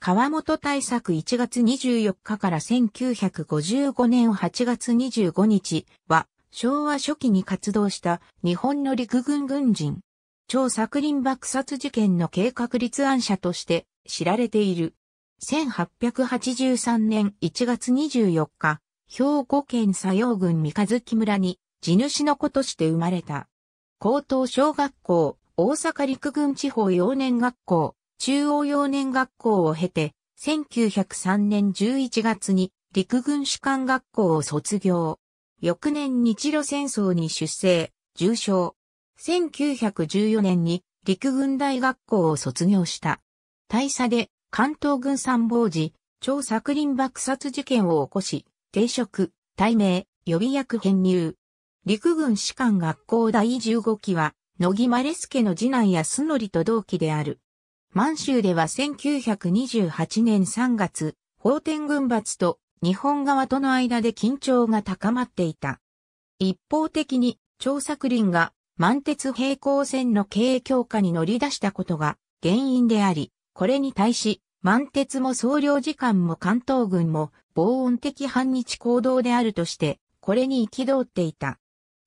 川本大作1月24日から1955年8月25日は、昭和初期に活動した日本の陸軍軍人。張作霖爆殺事件の計画立案者として知られている。1883年1月24日、兵庫県佐用郡三日月村に地主の子として生まれた。高等小学校、大阪陸軍地方幼年学校、中央幼年学校を経て、1903年11月に陸軍士官学校を卒業。翌年日露戦争に出征、重傷。1914年に陸軍大学校を卒業した。大佐で関東軍参謀時、張作霖爆殺事件を起こし、停職、退命、予備役編入。陸軍士官学校第15期は、乃木希典の次男安典と同期である。満州では1928年3月、奉天軍閥と日本側との間で緊張が高まっていた。一方的に張作霖が満鉄平行線の経営強化に乗り出したことが原因であり、これに対し満鉄も総領事館も関東軍も防音的反日行動であるとして、これに憤っていた。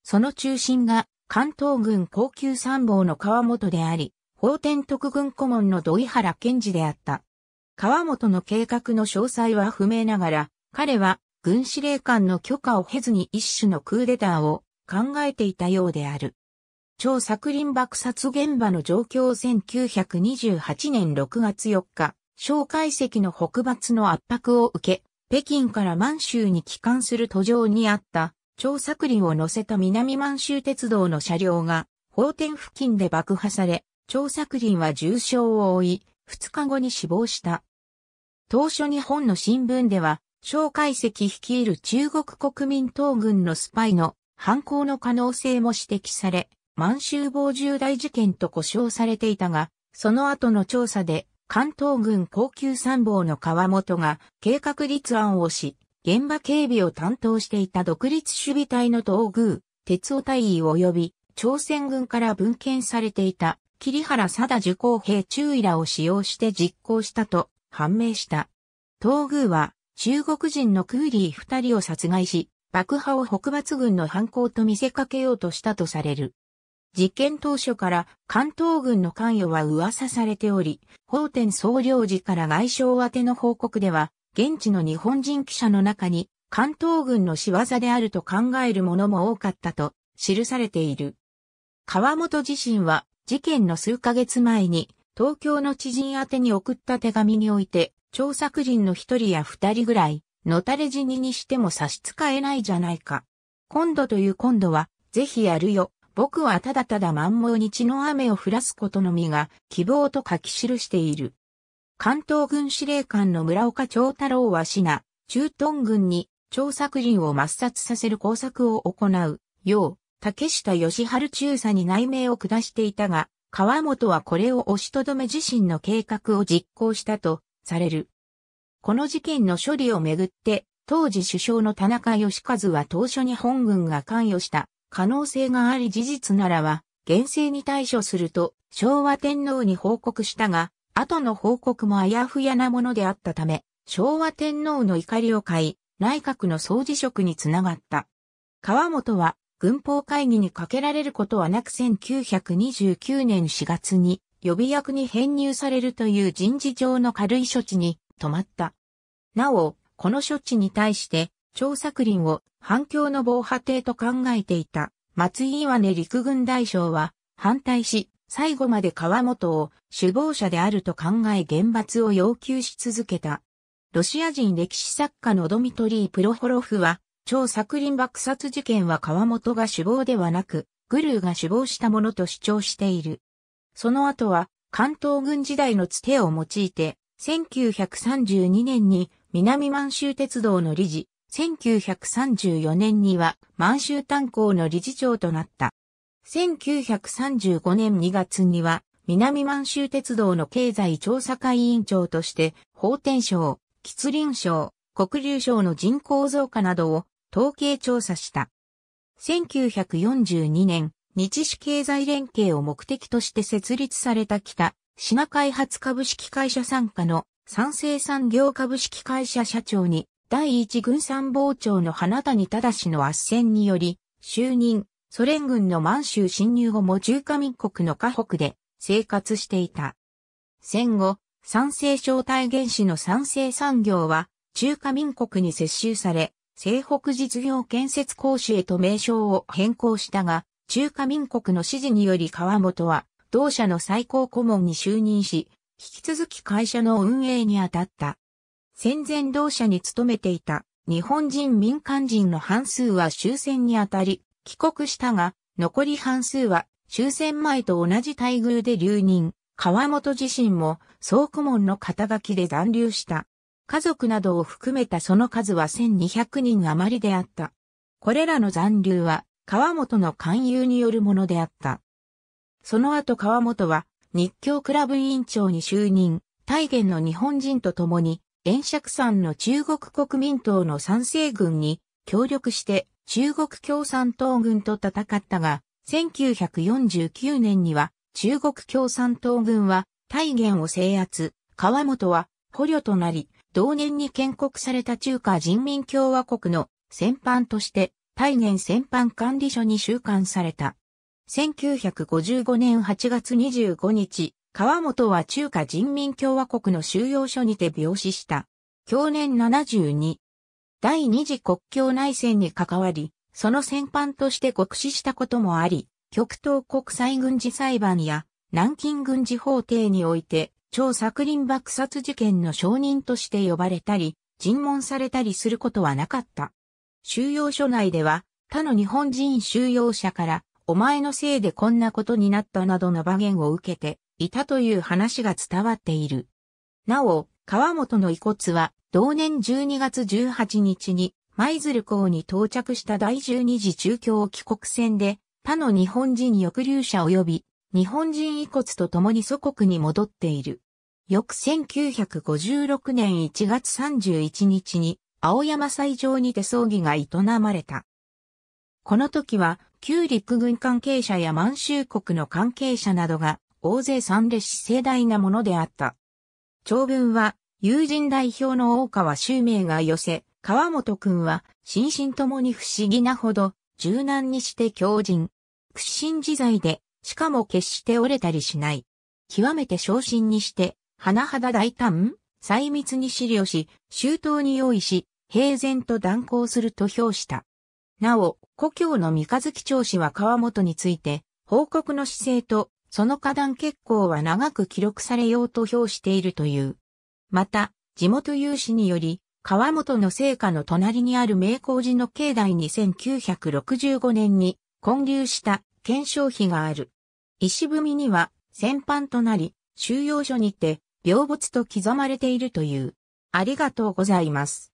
その中心が関東軍高級参謀の川本であり、奉天特軍顧問の土井原賢治であった。川本の計画の詳細は不明ながら、彼は軍司令官の許可を経ずに一種のクーデターを考えていたようである。張作霖爆殺現場の状況1928年6月4日、蒋介石の北伐の圧迫を受け、北京から満州に帰還する途上にあった張作霖を乗せた南満州鉄道の車両が奉天付近で爆破され、張作霖は重傷を負い、2日後に死亡した。当初日本の新聞では、蒋介石率いる中国国民党軍のスパイの犯行の可能性も指摘され、満州防重大事件と呼称されていたが、その後の調査で、関東軍高級参謀の川本が計画立案をし、現場警備を担当していた独立守備隊の東宮、哲夫大尉及び、朝鮮軍から分遣されていた。桐原定受工兵中尉らを使用して実行したと判明した。東宮は中国人のクーリー2人を殺害し、爆破を北伐軍の犯行と見せかけようとしたとされる。事件当初から関東軍の関与は噂されており、奉天総領事から外相宛ての報告では、現地の日本人記者の中に関東軍の仕業であると考える者も多かったと記されている。川本自身は、事件の数ヶ月前に東京の知人宛てに送った手紙において、張作霖の一人や二人ぐらい、のたれ死ににしても差し支えないじゃないか。今度という今度は、ぜひやるよ。僕はただただ満蒙に血の雨を降らすことのみが希望と書き記している。関東軍司令官の村岡長太郎は支那、駐屯軍に張作霖を抹殺させる工作を行うよう、竹下義春中佐に内命を下していたが、川本はこれを押しとどめ自身の計画を実行したとされる。この事件の処理をめぐって、当時首相の田中義和は当初日本軍が関与した可能性があり事実ならは、厳正に対処すると昭和天皇に報告したが、後の報告もあやふやなものであったため、昭和天皇の怒りを買い、内閣の総辞職につながった。川本は、軍法会議にかけられることはなく1929年4月に予備役に編入されるという人事上の軽い処置に止まった。なお、この処置に対して張作霖を反共の防波堤と考えていた松井岩根陸軍大将は反対し、最後まで川本を首謀者であると考え厳罰を要求し続けた。ロシア人歴史作家のドミトリー・プロホロフは、張作霖爆殺事件は川本が首謀ではなく、GRUが首謀したものと主張している。その後は、関東軍時代のつてを用いて、1932年に南満州鉄道の理事、1934年には満州炭鉱の理事長となった。1935年2月には、南満州鉄道の経済調査会委員長として、奉天省、吉林省、黒竜省の人口増加などを統計調査した。1942年、日支経済連携を目的として設立された北シナ開発株式会社傘下の三成産業株式会社社長に第一軍参謀長の花谷正の斡旋により就任、ソ連軍の満州侵入後も中華民国の華北で生活していた。戦後、三成小隊元首の三成産業は中華民国に接収され、西北実業建設公司へと名称を変更したが、中華民国の指示により川本は同社の最高顧問に就任し、引き続き会社の運営に当たった。戦前同社に勤めていた日本人民間人の半数は終戦に当たり、帰国したが、残り半数は終戦前と同じ待遇で留任。川本自身も総顧問の肩書きで残留した。家族などを含めたその数は1200人余りであった。これらの残留は川本の勧誘によるものであった。その後川本は日教クラブ委員長に就任、大元の日本人と共に、袁釈山の中国国民党の三成軍に協力して中国共産党軍と戦ったが、1949年には、中国共産党軍は大元を制圧、川本は捕虜となり、同年に建国された中華人民共和国の戦犯として大元戦犯管理所に収監された。1955年8月25日、川本は中華人民共和国の収容所にて病死した。享年72。第二次国共内戦に関わり、その戦犯として獄死したこともあり、極東国際軍事裁判や南京軍事法廷において、張作霖爆殺事件の証人として呼ばれたり、尋問されたりすることはなかった。収容所内では、他の日本人収容者から、お前のせいでこんなことになったなどの罵言を受けていたという話が伝わっている。なお、川本の遺骨は、同年12月18日に、舞鶴港に到着した第12次中共帰国船で、他の日本人抑留者及び日本人遺骨と共に祖国に戻っている。翌1956年1月31日に青山斎場にて葬儀が営まれた。この時は旧陸軍関係者や満州国の関係者などが大勢参列し盛大なものであった。長文は友人代表の大川周明が寄せ、川本君は心身ともに不思議なほど柔軟にして強靭。屈伸自在で、しかも決して折れたりしない。極めて小心にして、甚だ大胆、細密に思慮し、周到に用意し、平然と断行すると評した。なお、故郷の三日月町氏は川本について、報告の姿勢と、その歌壇結構は長く記録されようと評しているという。また、地元有志により、川本の生家の隣にある明光寺の境内に1965年に建立した顕彰碑がある。石踏みには戦犯となり収容所にて病没と刻まれているという。ありがとうございます。